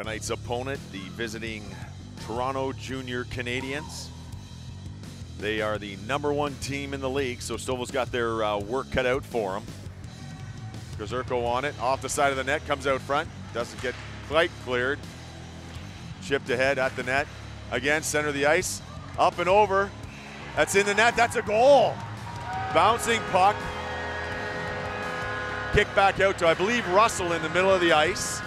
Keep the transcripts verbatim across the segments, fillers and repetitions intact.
Tonight's opponent, the visiting Toronto Junior Canadiens. They are the number one team in the league, so Stovall's got their uh, work cut out for him. Kozurko on it, off the side of the net, comes out front, doesn't get quite cleared. Chipped ahead at the net. Again, center of the ice, up and over. That's in the net, that's a goal. Bouncing puck. Kick back out to, I believe, Russell in the middle of the ice.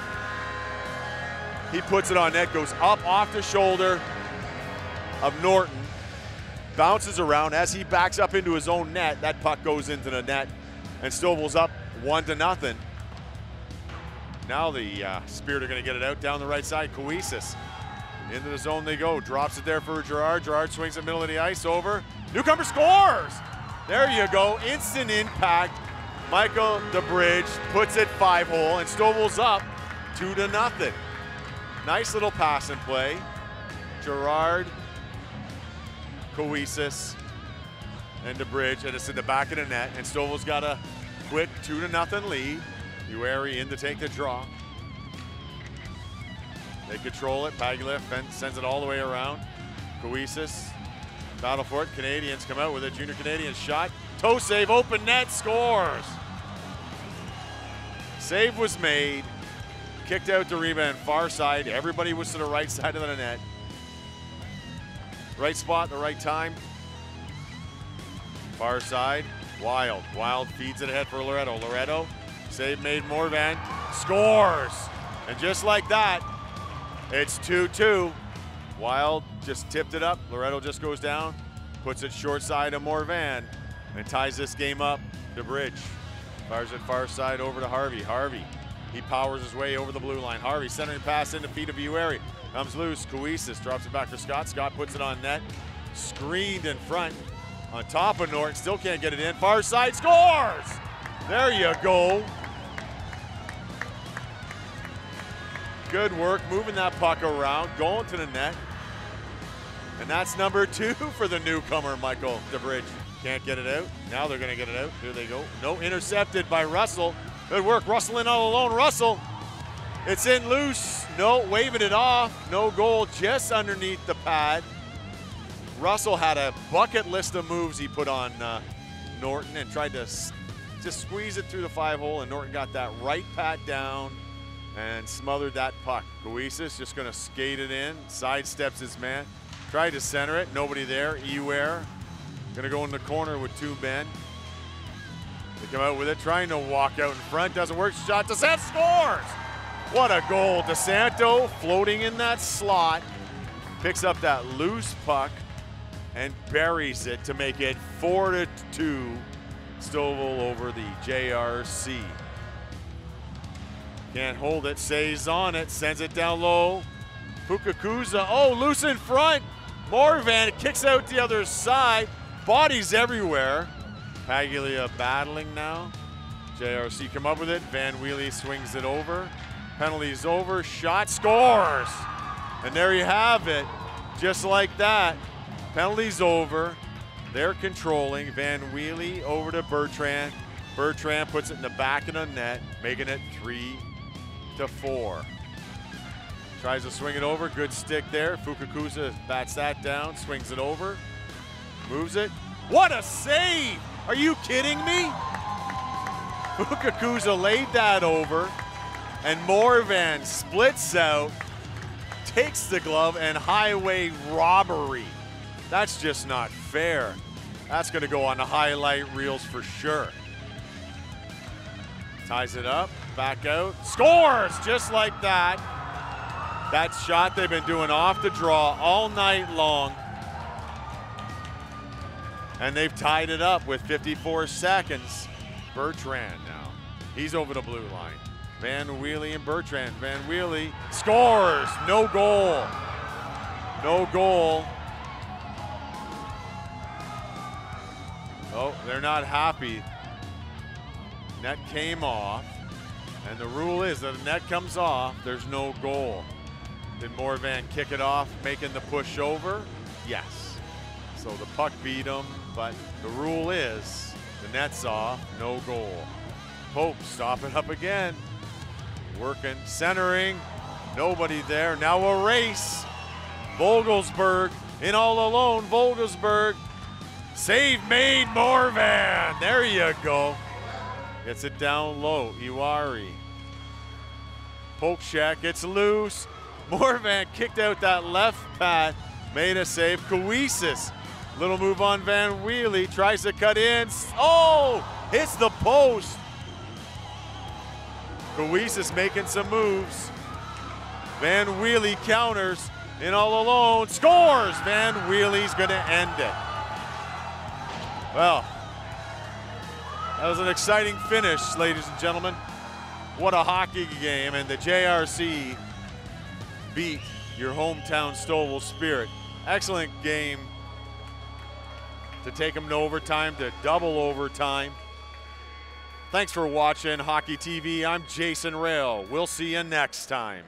He puts it on net, goes up off the shoulder of Norton. Bounces around, as he backs up into his own net, that puck goes into the net, and Stovall's up one to nothing. Now the uh, Spirit are gonna get it out down the right side, Kuesis. Into the zone they go, drops it there for Gerard. Gerard swings the middle of the ice over. Newcomer scores! There you go, instant impact. Michael DeBridge puts it five hole, and Stovall's up two to nothing. Nice little pass and play. Gerard, Kuesis, and DeBridge, and it's in the back of the net, and Stovall's got a quick two to nothing lead. Youari in to take the draw. They control it, Pagulia sends it all the way around. Kuesis, battle for it, Canadians come out with a Junior Canadian shot. Toe save, open net, scores. Save was made, kicked out to rebound, far side, everybody was to the right side of the net. Right spot, the right time. Far side, Wild. Wild feeds it ahead for Loretto. Loretto, save made, Morvan, scores. And just like that, it's two two. Wild just tipped it up. Loretto just goes down, puts it short side of Morvan, and ties this game up. DeBridge fires it far side over to Harvey. Harvey, he powers his way over the blue line. Harvey centering pass into feet of Youari. Comes loose, Kuesis drops it back for Scott. Scott puts it on net, screened in front, on top of Norton, still can't get it in. Far side, scores! There you go. Good work, moving that puck around, going to the net. And that's number two for the newcomer, Michael DeBridge. Can't get it out, now they're gonna get it out. Here they go, no, intercepted by Russell. Good work, Russell in all alone, Russell. It's in loose, no, waving it off, no goal, just underneath the pad. Russell had a bucket list of moves he put on uh, Norton and tried to s just squeeze it through the five hole, and Norton got that right pat down and smothered that puck. Kuesis just gonna skate it in, sidesteps his man, tried to center it, nobody there, Eware gonna go in the corner with two men. They come out with it, trying to walk out in front, doesn't work, shot, DeSanto scores! What a goal, DeSanto floating in that slot, picks up that loose puck and buries it to make it four to two, Stovall over the J R C. Can't hold it, stays on it, sends it down low. Pukakuza, oh, loose in front. Morvan kicks out the other side, bodies everywhere. Pagulia battling now. J R C come up with it, Van Wheely swings it over. Penalties over, shot, scores! And there you have it, just like that. Penalties over, they're controlling. Van Wheely over to Bertrand. Bertrand puts it in the back of the net, making it three to four. Tries to swing it over, good stick there. Fukukusa bats that down, swings it over, moves it. What a save! Are you kidding me? Fukukusa laid that over. And Morvan splits out, takes the glove, and highway robbery. That's just not fair. That's gonna go on the highlight reels for sure. Ties it up, back out, scores just like that. That shot they've been doing off the draw all night long. And they've tied it up with fifty-four seconds. Bertrand now, he's over the blue line. Van Wheely and Bertrand. Van Wheely scores, no goal. No goal. Oh, they're not happy. Net came off, and the rule is that the net comes off, there's no goal. Did Morvan kick it off, making the push over? Yes. So the puck beat him, but the rule is the net's off, no goal. Pope, stop it up again. Working, centering, Nobody there. Now a race. Vogelsberg in all alone. Vogelsberg. Save made, Morvan. There you go. Gets it down low. Youari. Polkshak gets loose. Morvan kicked out that left pad. Made a save. Kuesis. Little move on Van Wheely. Tries to cut in. Oh! Hits the post. Kuesis making some moves. Van Wheely counters. In all alone. Scores! Van Wheely's going to end it. Well, that was an exciting finish, ladies and gentlemen. What a hockey game. And the J R C beat your hometown Stouffville Spirit. Excellent game to take them to overtime, to double overtime. Thanks for watching Hockey T V. I'm Jason Rail. We'll see you next time.